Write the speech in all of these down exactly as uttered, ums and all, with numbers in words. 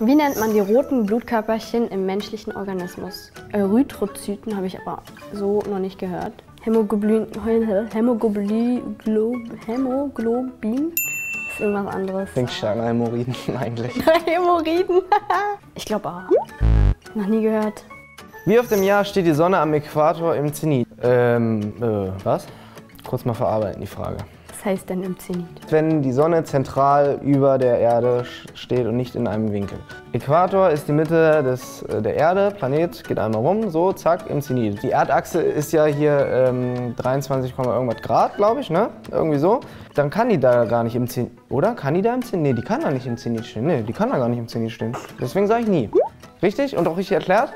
Wie nennt man die roten Blutkörperchen im menschlichen Organismus? Erythrozyten habe ich aber so noch nicht gehört. Hämoglobin, Hämoglobin ist irgendwas anderes. Denkst du an Hämorrhoiden eigentlich? Hämorrhoiden? Ich glaube auch. Noch nie gehört. Wie oft im Jahr steht die Sonne am Äquator im Zenit? Ähm, äh, was? Kurz mal verarbeiten die Frage. Was heißt denn im Zenit? Wenn die Sonne zentral über der Erde steht und nicht in einem Winkel. Äquator ist die Mitte des, der Erde, Planet geht einmal rum, so zack, im Zenit. Die Erdachse ist ja hier ähm, dreiundzwanzig Komma irgendwas Grad, glaube ich, ne? Irgendwie so. Dann kann die da gar nicht im Zenit, oder? Kann die da im Zenit? Nee, die kann da nicht im Zenit stehen. Nee, die kann da gar nicht im Zenit stehen. Deswegen sage ich nie. Richtig? Und auch richtig erklärt?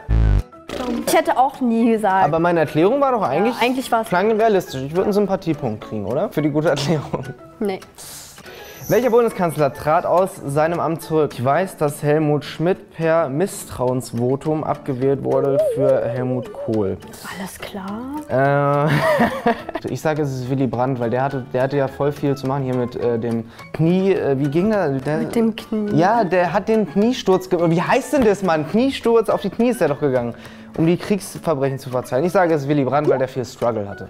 Ich hätte auch nie gesagt. Aber meine Erklärung war doch eigentlich, ja, eigentlich war's klein und realistisch. Ich würde einen Sympathiepunkt kriegen, oder? Für die gute Erklärung. Nee. Welcher Bundeskanzler trat aus seinem Amt zurück? Ich weiß, dass Helmut Schmidt per Misstrauensvotum abgewählt wurde für Helmut Kohl. Alles klar. Äh, ich sage, es ist Willy Brandt, weil der hatte, der hatte ja voll viel zu machen hier mit äh, dem Knie. Äh, wie ging der, der? Mit dem Knie? Ja, der hat den Kniesturz gemacht. Wie heißt denn das, Mann? Kniesturz, auf die Knie ist er doch gegangen, um die Kriegsverbrechen zu verzeihen. Ich sage, es ist Willy Brandt, weil der viel Struggle hatte.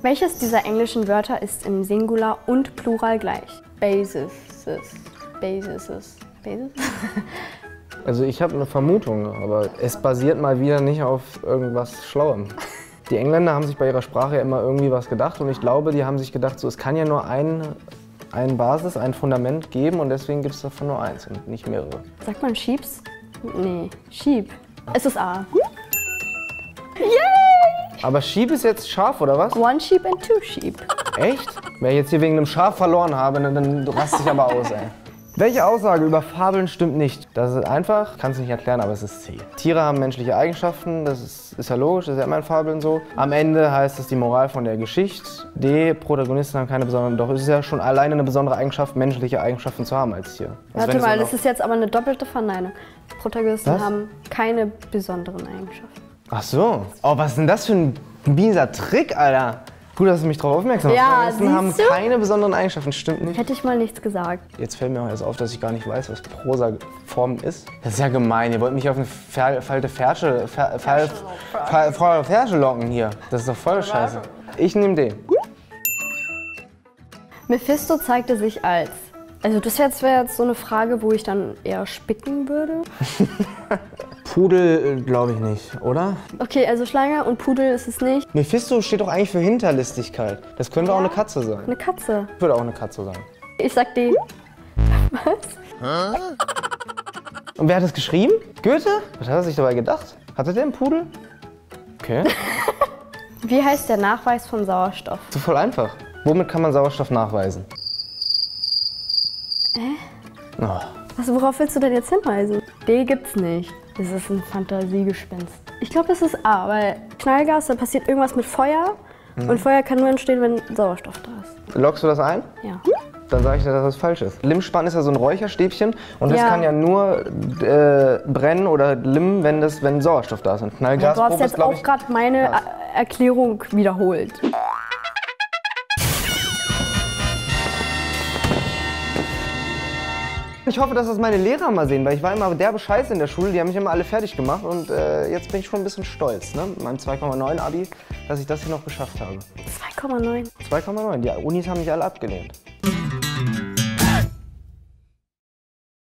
Welches dieser englischen Wörter ist im Singular und Plural gleich? Basis, Basis, Basis. Also ich habe eine Vermutung, aber es basiert mal wieder nicht auf irgendwas Schlauem. Die Engländer haben sich bei ihrer Sprache immer irgendwie was gedacht und ich glaube, die haben sich gedacht, so, es kann ja nur ein, ein Basis, ein Fundament geben und deswegen gibt es davon nur eins und nicht mehrere. Sagt man Sheeps? Nee, Sheep. Es ist A. Aber Sheep ist jetzt Schaf, oder was? One sheep and two sheep. Echt? Wenn ich jetzt hier wegen einem Schaf verloren habe, dann, dann raste ich aber aus, ey. Welche Aussage über Fabeln stimmt nicht? Das ist einfach, kann es nicht erklären, aber es ist C. Tiere haben menschliche Eigenschaften, das ist, ist ja logisch, das ist ja immer in Fabeln so. Am Ende heißt es die Moral von der Geschichte. D, Protagonisten haben keine besonderen, doch es ist ja schon alleine eine besondere Eigenschaft, menschliche Eigenschaften zu haben als Tier. Also warte mal, das ist jetzt aber eine doppelte Verneinung. Protagonisten was? Haben keine besonderen Eigenschaften. Ach so. Oh, was ist denn das für ein mieser Trick, Alter? Gut, dass du mich darauf aufmerksam machst. Ja, siehst du? Die haben keine besonderen Eigenschaften, stimmt nicht. Hätte ich mal nichts gesagt. Jetzt fällt mir auch erst auf, dass ich gar nicht weiß, was Prosa-Form ist. Das ist ja gemein. Ihr wollt mich auf eine Fer falte Fersche Fer Fer Fer Fer Fer locken hier. Das ist doch voll scheiße. Ich nehme den. Mephisto zeigte sich als... Also das jetzt wäre jetzt so eine Frage, wo ich dann eher spicken würde. Pudel glaube ich nicht, oder? Okay, also Schlange und Pudel ist es nicht. Mephisto steht doch eigentlich für Hinterlistigkeit. Das könnte ja auch eine Katze sein. Eine Katze? Ich würde auch eine Katze sein. Ich sag die. Was? Hä? Und wer hat das geschrieben? Goethe? Was hat er sich dabei gedacht? Hatte der einen Pudel? Okay. Wie heißt der Nachweis von Sauerstoff? So voll einfach. Womit kann man Sauerstoff nachweisen? Hä? Äh? Oh. Also worauf willst du denn jetzt hinweisen? D gibt's nicht. Das ist ein Fantasiegespenst. Ich glaube, das ist A, weil Knallgas, da passiert irgendwas mit Feuer. Mhm. Und Feuer kann nur entstehen, wenn Sauerstoff da ist. Lockst du das ein? Ja. Dann sage ich dir, dass das falsch ist. Limspann ist ja so ein Räucherstäbchen und das ja. kann ja nur äh, brennen oder limmen, wenn, das, wenn Sauerstoff da ist. Und Knallgas ja, du hast jetzt ist, auch gerade meine krass. Erklärung wiederholt. Ich hoffe, dass das meine Lehrer mal sehen, weil ich war immer derbe Scheiße in der Schule, die haben mich immer alle fertig gemacht und äh, jetzt bin ich schon ein bisschen stolz, ne, mit meinem zwei Komma neun Abi, dass ich das hier noch geschafft habe. zwei Komma neun? zwei Komma neun, die Unis haben mich alle abgelehnt.